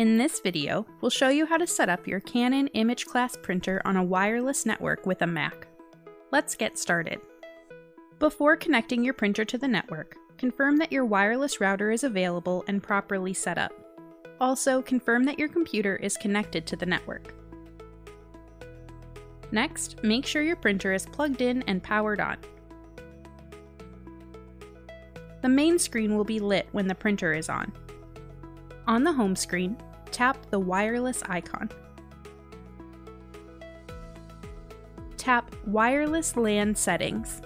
In this video, we'll show you how to set up your Canon imageCLASS printer on a wireless network with a Mac. Let's get started. Before connecting your printer to the network, confirm that your wireless router is available and properly set up. Also, confirm that your computer is connected to the network. Next, make sure your printer is plugged in and powered on. The main screen will be lit when the printer is on. On the home screen, tap the wireless icon. Tap Wireless LAN Settings.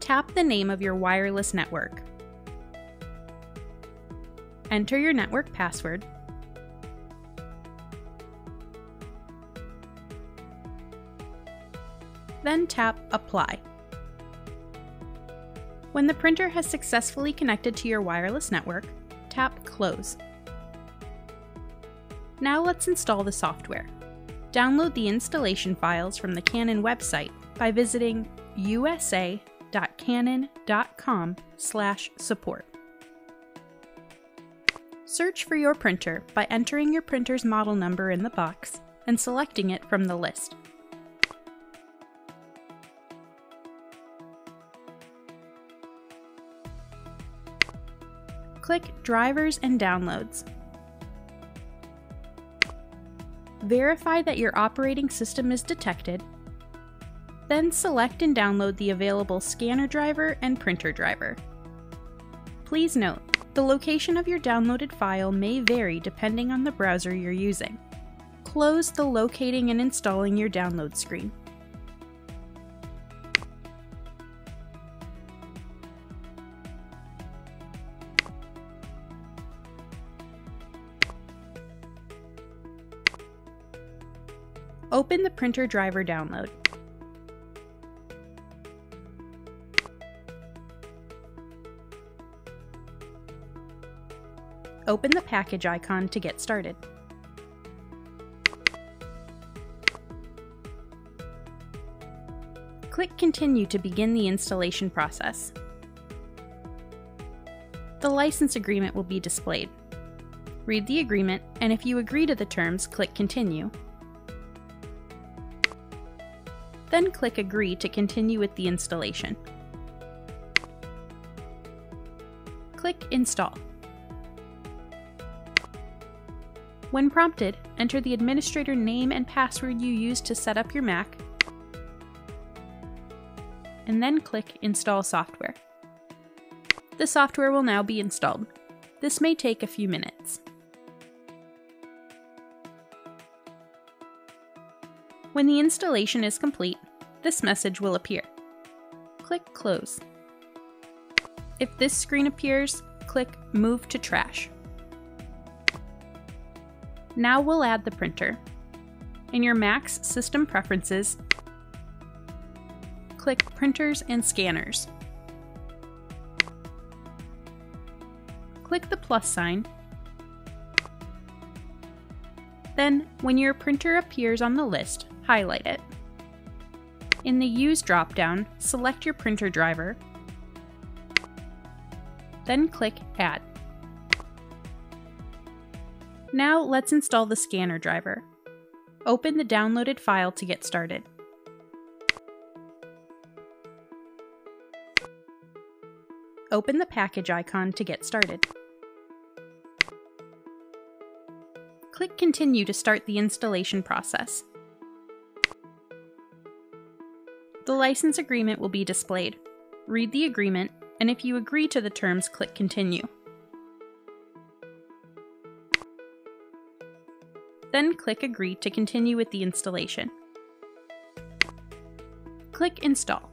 Tap the name of your wireless network. Enter your network password. Then tap Apply. When the printer has successfully connected to your wireless network, tap Close. Now let's install the software. Download the installation files from the Canon website by visiting usa.canon.com/support. Search for your printer by entering your printer's model number in the box and selecting it from the list. Click Drivers and Downloads. Verify that your operating system is detected, then select and download the available scanner driver and printer driver. Please note, the location of your downloaded file may vary depending on the browser you're using. Close the Locating and Installing Your Download screen. Open the printer driver download. Open the package icon to get started. Click Continue to begin the installation process. The license agreement will be displayed. Read the agreement, and if you agree to the terms, click Continue. Then click Agree to continue with the installation. Click Install. When prompted, enter the administrator name and password you used to set up your Mac, and then click Install Software. The software will now be installed. This may take a few minutes. When the installation is complete, this message will appear. Click Close. If this screen appears, click Move to Trash. Now we'll add the printer. In your Mac's System Preferences, click Printers and Scanners. Click the plus sign. Then, when your printer appears on the list, highlight it. In the Use dropdown, select your printer driver, then click Add. Now let's install the scanner driver. Open the downloaded file to get started. Open the package icon to get started. Click Continue to start the installation process. The license agreement will be displayed. Read the agreement, and if you agree to the terms, click Continue. Then click Agree to continue with the installation. Click Install.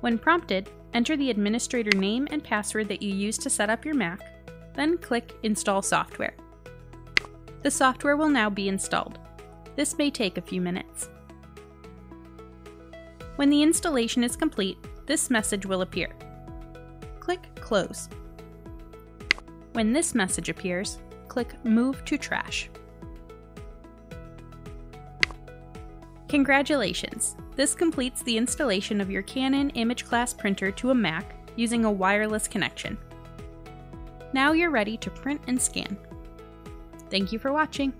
When prompted, enter the administrator name and password that you used to set up your Mac, then click Install Software. The software will now be installed. This may take a few minutes. When the installation is complete, this message will appear. Click Close. When this message appears, click Move to Trash. Congratulations! This completes the installation of your Canon imageCLASS printer to a Mac using a wireless connection. Now you're ready to print and scan. Thank you for watching.